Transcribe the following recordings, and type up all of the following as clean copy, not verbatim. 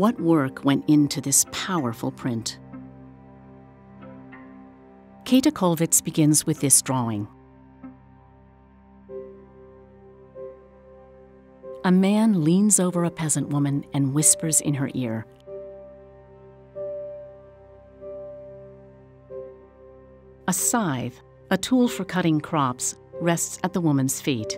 What work went into this powerful print? Käthe Kollwitz begins with this drawing. A man leans over a peasant woman and whispers in her ear, a scythe, a tool for cutting crops, rests at the woman's feet.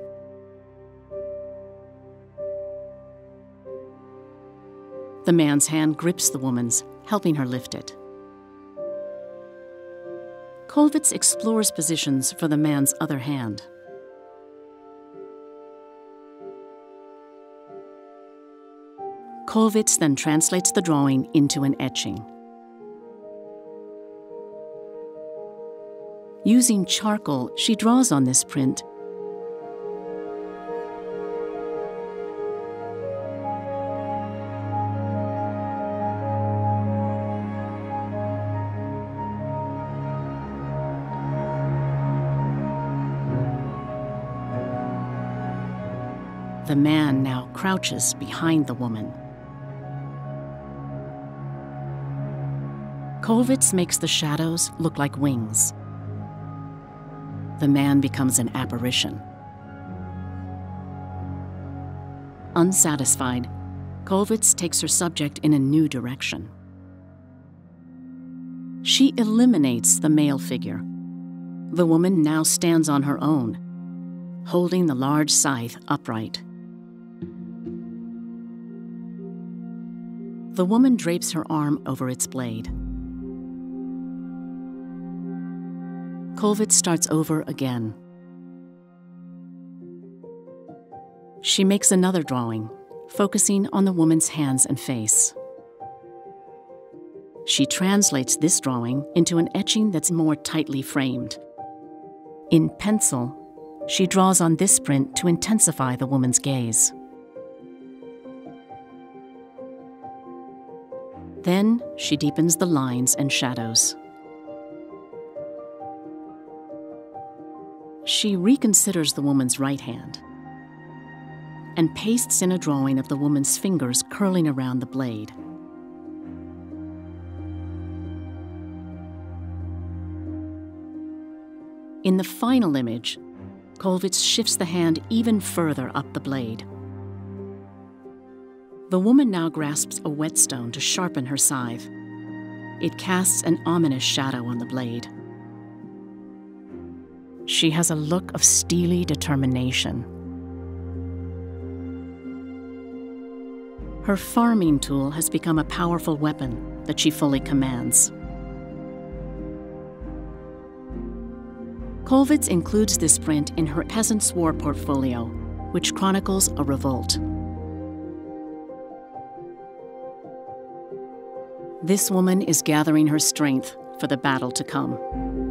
The man's hand grips the woman's, helping her lift it. Kollwitz explores positions for the man's other hand. Kollwitz then translates the drawing into an etching. Using charcoal, she draws on this print, the man now crouches behind the woman. Kollwitz makes the shadows look like wings. The man becomes an apparition. Unsatisfied, Kollwitz takes her subject in a new direction. She eliminates the male figure. The woman now stands on her own, holding the large scythe upright. The woman drapes her arm over its blade. Kollwitz starts over again. She makes another drawing, focusing on the woman's hands and face. She translates this drawing into an etching that's more tightly framed. In pencil, she draws on this print to intensify the woman's gaze. Then she deepens the lines and shadows. She reconsiders the woman's right hand and pastes in a drawing of the woman's fingers curling around the blade. In the final image, Kollwitz shifts the hand even further up the blade. The woman now grasps a whetstone to sharpen her scythe. It casts an ominous shadow on the blade. She has a look of steely determination. Her farming tool has become a powerful weapon that she fully commands. Kollwitz includes this print in her Peasants' War portfolio, which chronicles a revolt. This woman is gathering her strength for the battle to come.